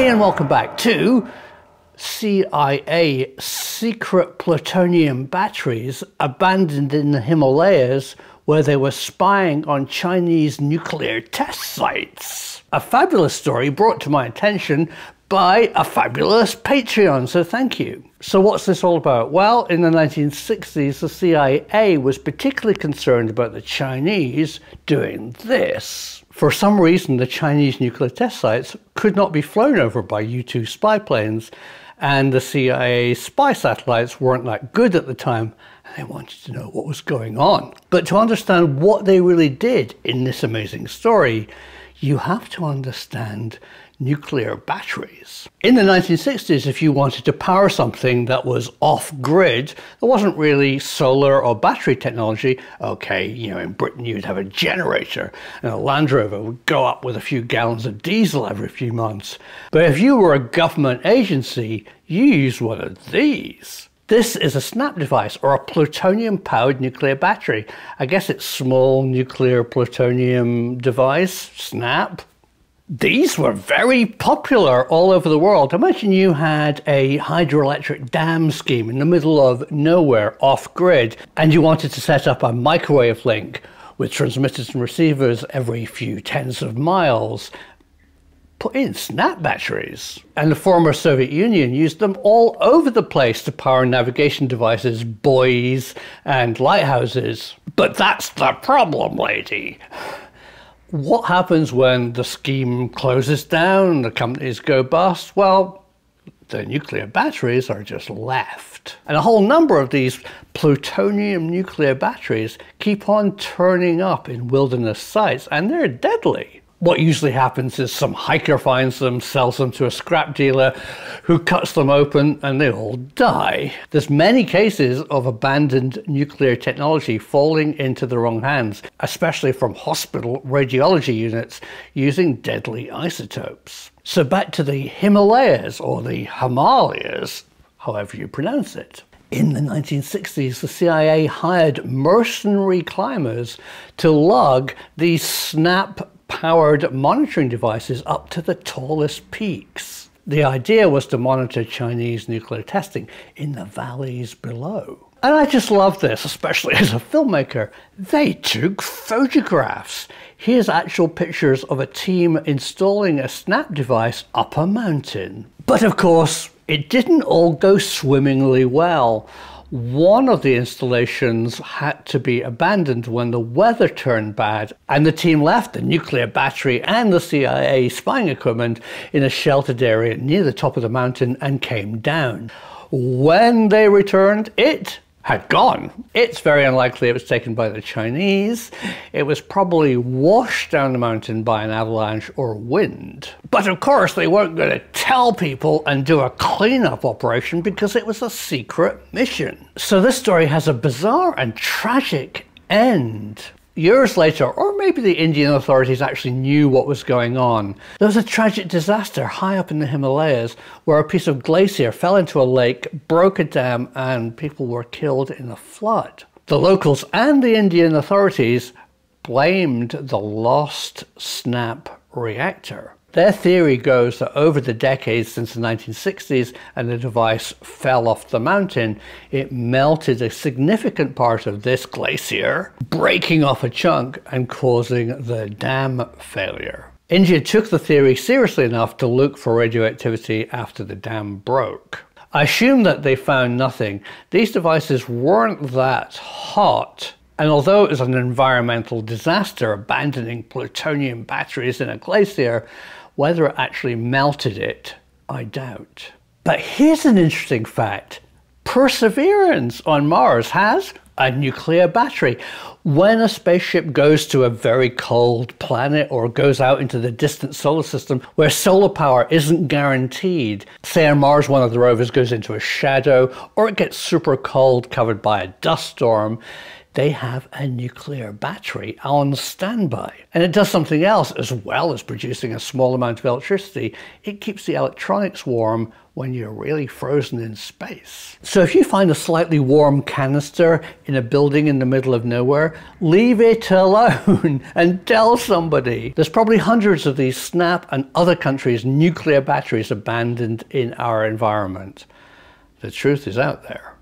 Hey, and welcome back to CIA secret plutonium batteries abandoned in the Himalayas where they were spying on Chinese nuclear test sites. A fabulous story brought to my attention by a fabulous Patreon, so thank you. So what's this all about? Well, in the 1960s, the CIA was particularly concerned about the Chinese doing this. For some reason, the Chinese nuclear test sites could not be flown over by U-2 spy planes, and the CIA spy satellites weren't that good at the time, and they wanted to know what was going on. But to understand what they really did in this amazing story, you have to understand nuclear batteries. In the 1960s, if you wanted to power something that was off-grid, there wasn't really solar or battery technology. Okay, you know, in Britain you'd have a generator and a Land Rover would go up with a few gallons of diesel every few months. But if you were a government agency, you used one of these. This is a SNAP device, or a plutonium-powered nuclear battery. I guess it's small nuclear plutonium device, SNAP. These were very popular all over the world. Imagine you had a hydroelectric dam scheme in the middle of nowhere, off-grid, and you wanted to set up a microwave link with transmitters and receivers every few tens of miles. Put in SNAP batteries. And the former Soviet Union used them all over the place to power navigation devices, buoys, and lighthouses. But that's the problem, lady. What happens when the scheme closes down, the companies go bust? Well, the nuclear batteries are just left. And a whole number of these plutonium nuclear batteries keep on turning up in wilderness sites, and they're deadly. What usually happens is some hiker finds them, sells them to a scrap dealer who cuts them open, and they all die. There's many cases of abandoned nuclear technology falling into the wrong hands, especially from hospital radiology units using deadly isotopes. So back to the Himalayas, or the Himalayas, however you pronounce it. In the 1960s, the CIA hired mercenary climbers to lug these SNAP-powered monitoring devices up to the tallest peaks. The idea was to monitor Chinese nuclear testing in the valleys below. And I just love this, especially as a filmmaker. They took photographs. Here's actual pictures of a team installing a SNAP device up a mountain. But of course, it didn't all go swimmingly well. One of the installations had to be abandoned when the weather turned bad, and the team left the nuclear battery and the CIA spying equipment in a sheltered area near the top of the mountain and came down. When they returned, it had gone. It's very unlikely it was taken by the Chinese. It was probably washed down the mountain by an avalanche or wind. But of course they weren't going to tell people and do a cleanup operation because it was a secret mission. So this story has a bizarre and tragic end. Years later, or maybe the Indian authorities actually knew what was going on, there was a tragic disaster high up in the Himalayas where a piece of glacier fell into a lake, broke a dam, and people were killed in a flood. The locals and the Indian authorities blamed the lost SNAP reactor. Their theory goes that over the decades since the 1960s and the device fell off the mountain, it melted a significant part of this glacier, breaking off a chunk and causing the dam failure. India took the theory seriously enough to look for radioactivity after the dam broke. I assume that they found nothing. These devices weren't that hot. And although it was an environmental disaster, abandoning plutonium batteries in a glacier, whether it actually melted it, I doubt. But here's an interesting fact. Perseverance on Mars has a nuclear battery. When a spaceship goes to a very cold planet or goes out into the distant solar system where solar power isn't guaranteed, say on Mars one of the rovers goes into a shadow or it gets super cold covered by a dust storm, they have a nuclear battery on standby. And it does something else as well as producing a small amount of electricity. It keeps the electronics warm when you're really frozen in space. So if you find a slightly warm canister in a building in the middle of nowhere, leave it alone and tell somebody. There's probably hundreds of these SNAP and other countries' nuclear batteries abandoned in our environment. The truth is out there.